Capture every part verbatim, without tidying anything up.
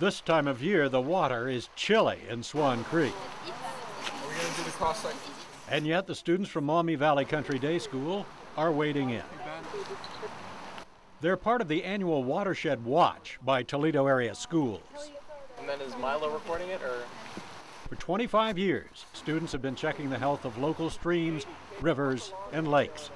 This time of year, the water is chilly in Swan Creek. We're going to do the cross section. And yet the students from Maumee Valley Country Day School are wading in. They're part of the annual Watershed Watch by Toledo Area Schools. And then is Milo recording it, or? For twenty-five years, students have been checking the health of local streams, rivers, and lakes.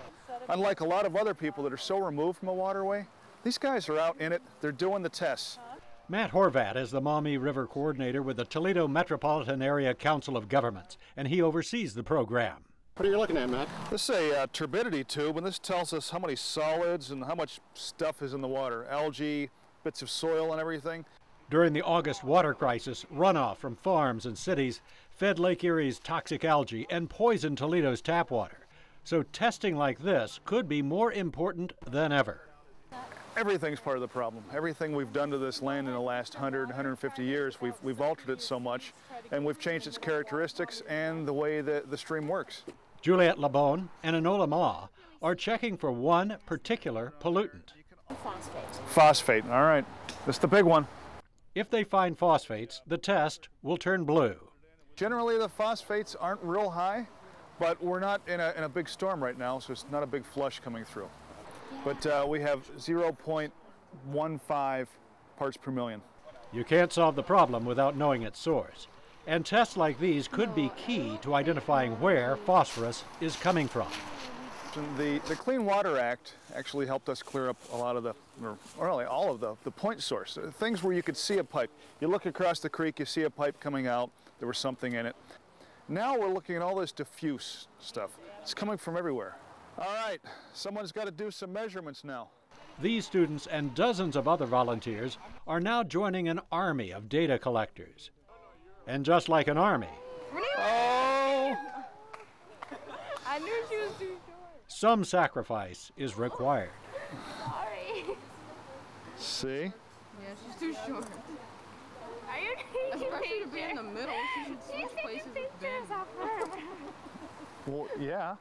Unlike a lot of other people that are so removed from a waterway, these guys are out in it, they're doing the tests. Matt Horvat is the Maumee River Coordinator with the Toledo Metropolitan Area Council of Governments, and he oversees the program. What are you looking at, Matt? This is a uh, turbidity tube, and this tells us how many solids and how much stuff is in the water, algae, bits of soil and everything. During the August water crisis, runoff from farms and cities fed Lake Erie's toxic algae and poisoned Toledo's tap water. So testing like this could be more important than ever. Everything's part of the problem. Everything we've done to this land in the last one hundred, one hundred fifty years, we've, we've altered it so much, and we've changed its characteristics and the way that the stream works. Juliette Labonne and Enola Ma are checking for one particular pollutant. Phosphate. Phosphate, all right. That's the big one. If they find phosphates, the test will turn blue. Generally, the phosphates aren't real high, but we're not in a, in a big storm right now, so it's not a big flush coming through. But uh, we have zero point one five parts per million. You can't solve the problem without knowing its source. And tests like these could be key to identifying where phosphorus is coming from. The, the Clean Water Act actually helped us clear up a lot of the, or really all of the, the point source, things where you could see a pipe. You look across the creek, you see a pipe coming out, there was something in it. Now we're looking at all this diffuse stuff. It's coming from everywhere. All right, someone's got to do some measurements now. These students and dozens of other volunteers are now joining an army of data collectors. And just like an army, oh! I knew she was doing some sacrifice is required. Sorry. See? Yeah, she's too short. Are you taking pictures? To be in the middle. She should switch places. She's taking pictures of her. Well, yeah.